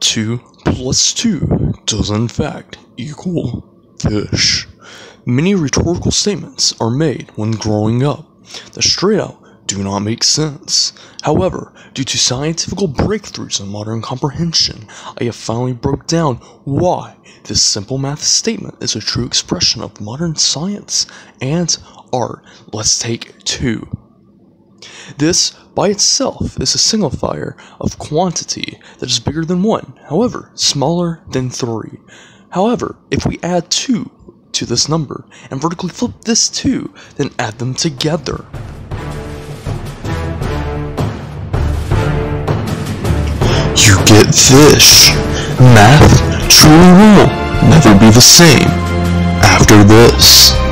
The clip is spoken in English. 2 plus 2 does in fact equal fish. Many rhetorical statements are made when growing up that straight out do not make sense. However, due to scientific breakthroughs in modern comprehension, I have finally broke down why this simple math statement is a true expression of modern science and art. Let's take 2. This by itself is a signifier of quantity that is bigger than 1, however, smaller than 3. However, if we add 2 to this number and vertically flip this 2, then add them together, you get fish. Math, truly will never be the same after this.